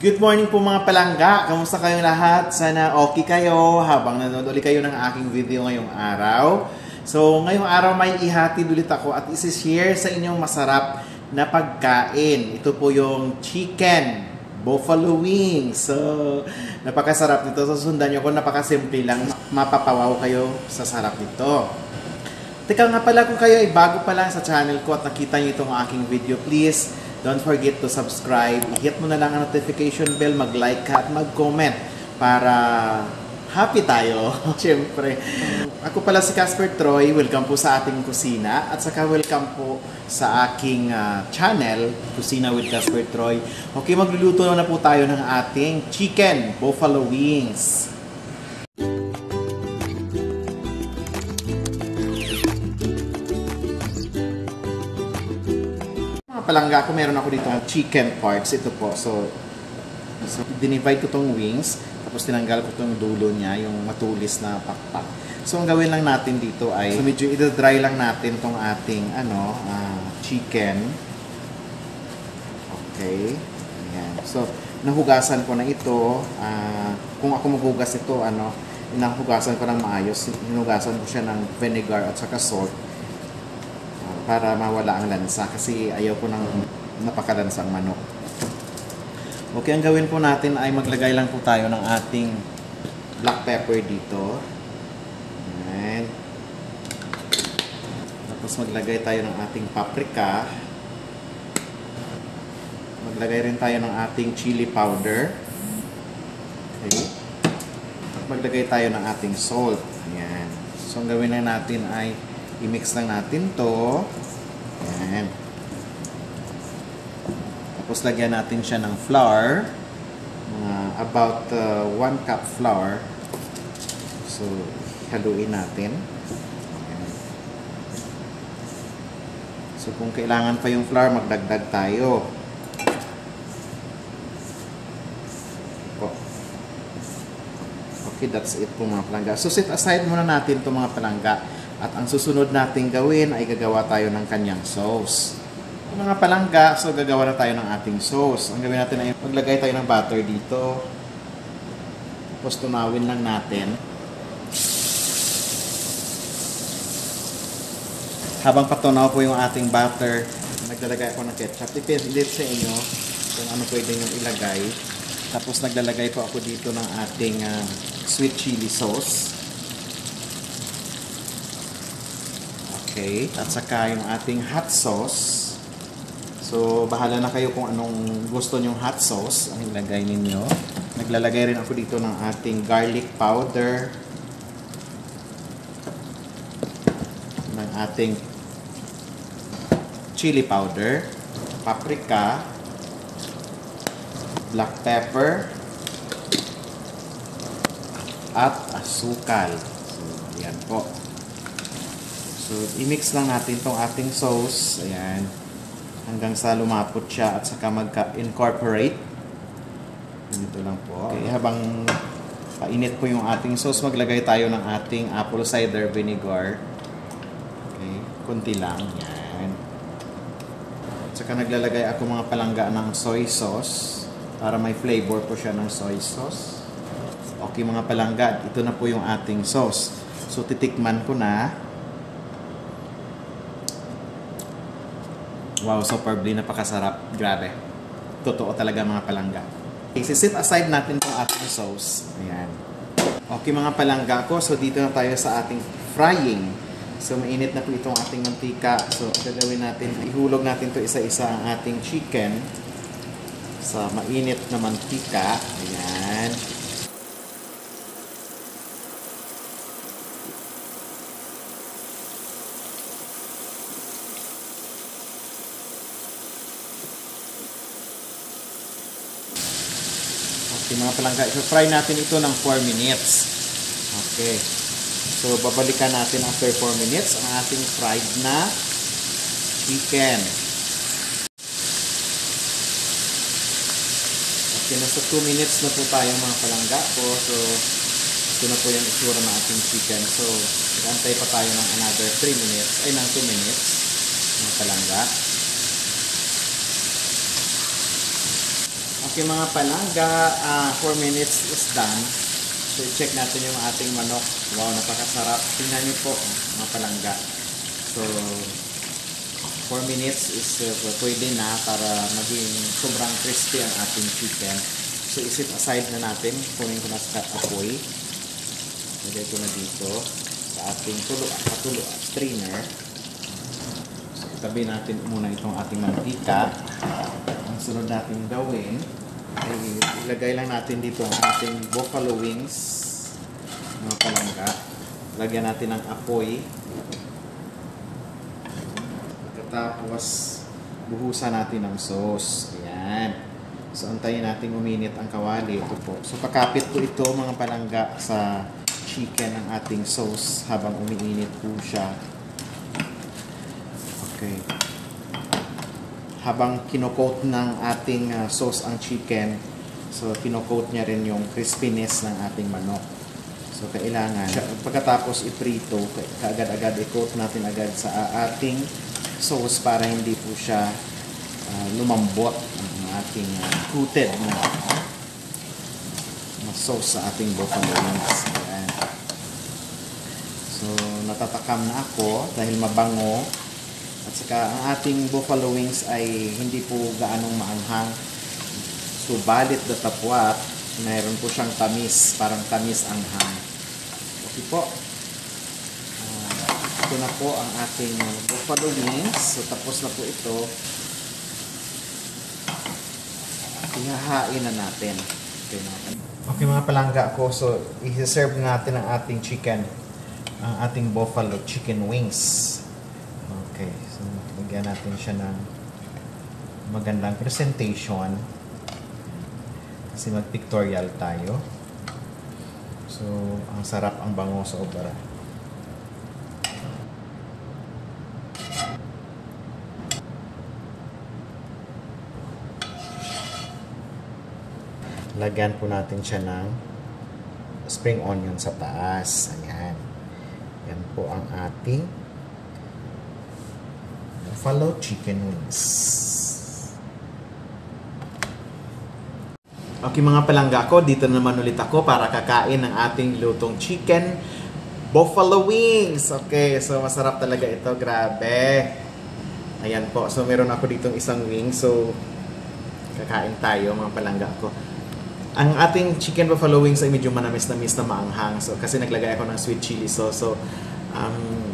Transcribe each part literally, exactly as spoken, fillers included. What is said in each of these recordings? Good morning po mga palangga! Kamusta kayong lahat? Sana okay kayo habang nanonood ulit kayo ng aking video ngayong araw. So ngayong araw may ihatid ulit ako at isi-share sa inyong masarap na pagkain. Ito po yung chicken buffalo wings. So napakasarap nito. So sundan nyo ko, napakasimple lang. Mapapawaw kayo sa sarap nito. Teka nga pala, kung kayo ay bago pa lang sa channel ko at nakita nyo itong aking video, please don't forget to subscribe. Hit mo na lang ang notification bell, mag-like ka at mag-comment para happy tayo. Siyempre. Ako pala si Casper Troy. Welcome po sa ating kusina at saka welcome po sa aking uh, channel, Kusina with Casper Troy. Okay, magluluto na po tayo ng ating chicken buffalo wings. Palangga ako, meron ako dito chicken parts. Ito po. So, so dinivide ko tong wings. Tapos tinanggal ko tong dulo niya, yung matulis na pakpak. So, ang gawin lang natin dito ay, so medyo i-dry lang natin tong ating ano, uh, chicken. Okay. Ayan. So, nahugasan ko na ito. Uh, kung ako maghugas ito, ano, nahugasan ko ng maayos. Hinugasan ko siya ng vinegar at saka salt, para mawala ang lansa kasi ayaw ko ng napakalansang manok. Okay, ang gawin po natin ay maglagay lang po tayo ng ating black pepper dito. Ayan. Tapos maglagay tayo ng ating paprika. Maglagay rin tayo ng ating chili powder. Okay. At maglagay tayo ng ating salt. Ayan. So ang gawin na natin ay i-mix lang natin to. Ayan. Tapos lagyan natin siya ng flour. Uh, about uh, one cup flour. So, haluin natin. Ayan. So, kung kailangan pa yung flour, magdagdag tayo. Okay, that's it po mga palangga. So, set aside muna natin to mga palangga. At ang susunod nating gawin ay gagawa tayo ng kanyang sauce. Mga palangga, so gagawa na tayo ng ating sauce. Ang gawin natin ay maglagay tayo ng butter dito. Tapos tunawin lang natin. Habang patunaw po yung ating butter, naglalagay ako ng ketchup. Depende sa inyo kung ano pwede nyo ilagay. Tapos naglalagay po ako dito ng ating uh, sweet chili sauce. Okay, at saka yung ating hot sauce. So, bahala na kayo kung anong gusto nyong hot sauce ang ilagay ninyo. Naglalagay rin ako dito ng ating garlic powder, ng ating chili powder, paprika, black pepper, at asukal. So, ayan po. So, i-mix lang natin itong ating sauce. Ayan. Hanggang sa lumapot siya at saka magka-incorporate. Ganito lang po. Okay, habang painit po yung ating sauce, maglagay tayo ng ating apple cider vinegar. Okay. Kunti lang. Ayan. At saka naglalagay ako mga palangga ng soy sauce para may flavor po siya ng soy sauce. Okay mga palangga, ito na po yung ating sauce. So, titikman ko na. Wow, superbly, napakasarap. Grabe. Totoo talaga mga palangga. I-set aside natin itong ating sauce. Ayan. Okay mga palangga ko, so dito na tayo sa ating frying. So mainit na po itong ating mantika. So gagawin natin, ihulog natin to isa-isa ang ating chicken sa mainit na mantika. Ayan. Mga palangga, i-fry natin ito ng four minutes. Okay. So, babalikan natin after four minutes ang ating fried na chicken. Okay, nasa two minutes na po tayo mga palangga po. So, ito na po yung isura ng ating chicken. So, antay pa tayo ng another three minutes, ay ng two minutes mga palangga. Okay mga palangga, uh, four minutes is done. So check natin yung ating manok. Wow, napakasarap. Tingnan niyo po mga palangga. So four minutes is uh, pwede na para maging sobrang crispy ang ating chicken. So isip aside na natin, kunin ko na sa apoy. Lagay ko na dito sa ating tulo at patulo at strainer. So itabi natin muna itong ating mantika. Ang sunod natin gawin ay ilagay lang natin dito ang ating buffalo wings mga palangga. Lagyan natin ng apoy. Tapos buhusan natin ng sauce. Ayan. So antayin natin uminit ang kawali. Ito po. So pakapit po ito mga palangga sa chicken ng ating sauce habang umiinit po siya. Okay. Habang kinocoat ng ating uh, sauce ang chicken, so kinocoat niya rin yung crispiness ng ating manok. So kailangan, pagkatapos iprito, kaagad-agad i-coat natin agad sa ating sauce para hindi po siya uh, lumambot ang ating uh, coated na, na sauce sa ating buffalo wings. So natatakam na ako dahil mabango at saka ang ating buffalo wings ay hindi po gaanong maanghang. So balit na tapwat, mayroon po siyang tamis, parang tamis anghang. Okay po. Ito na po ang ating buffalo wings. So, tapos na po ito. Ihahain na natin. Okay, natin. Okay mga palangga ko. So, i-serve natin ang ating chicken. Ang ating buffalo chicken wings. Okay. So, magyan natin siya ng magandang presentation. Kasi mag-pictorial tayo. So, ang sarap, ang bango sa obra. Lagyan po natin siya ng spring onion sa taas. Ayan. Yan po ang ating buffalo chicken wings. Okay mga palangga ko, dito naman ulit ako para kakain ng ating lutong chicken buffalo wings. Okay, so masarap talaga ito. Grabe. Ayan po. So meron ako ditong isang wing. So kakain tayo mga palangga ko. Ang ating chicken buffalo wings ay medyo manamis-namis na maanghang. So, kasi naglagay ako ng sweet chili sauce. So, um,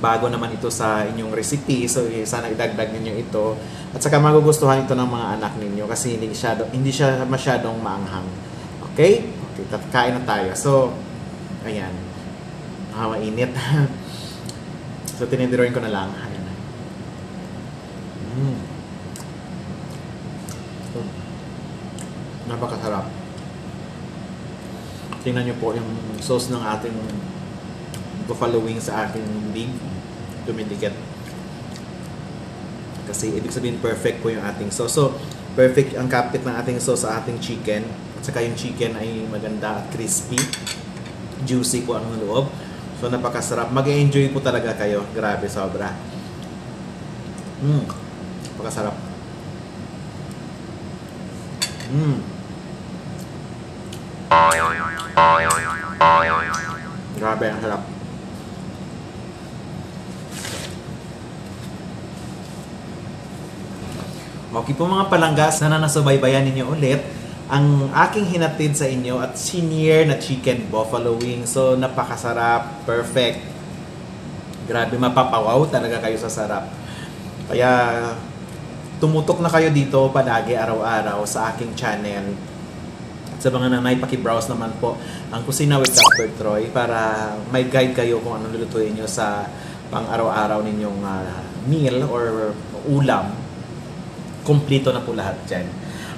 bago naman ito sa inyong recipe. So, sana idagdag ninyo ito. At saka magugustuhan ito ng mga anak ninyo kasi hindi siya, hindi siya masyadong maanghang. Okay? Okay, kain na tayo. So, ayan. Nakamainit. So, tinidiroin ko na lang. Ayan. Mm. Napakasarap. Tingnan nyo po yung sauce ng ating buffalo wings sa ating big dumidikit. Kasi ibig sabihin perfect po yung ating sauce. So, perfect ang kapit ng ating sauce sa ating chicken. At saka yung chicken ay maganda at crispy. Juicy po ang loob. So, napakasarap. Mag-enjoy po talaga kayo. Grabe, sobra. Mmm. Napakasarap. Mmm. Grabe, ang sarap. Okay po mga palangga, sana nasubaybayan ninyo ulit ang aking hinatid sa inyo at senior na chicken buffalo wings. So napakasarap, perfect. Grabe, mapapawaw talaga kayo sa sarap. Kaya tumutok na kayo dito palagi araw-araw sa aking channel. Sa mga nanay, paki-browse naman po ang Kusina with Casper Troy para may guide kayo kung anong lulutuin nyo sa pang-araw-araw ninyong uh, meal or ulam. Kompleto na po lahat dyan.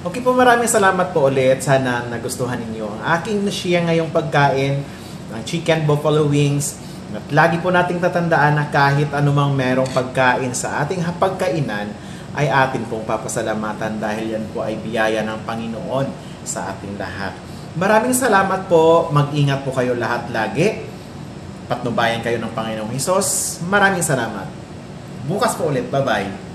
Okay po, maraming salamat po ulit. Sana nagustuhan ninyo ang aking na-share ngayong pagkain ng chicken buffalo wings. At lagi po nating tatandaan na kahit anumang merong pagkain sa ating hapagkainan ay atin pong papasalamatan dahil yan po ay biyaya ng Panginoon sa ating lahat. Maraming salamat po. Mag-ingat po kayo lahat lagi. Patnubayan kayo ng Panginoong Hesus. Maraming salamat. Bukas po ulit. Bye-bye.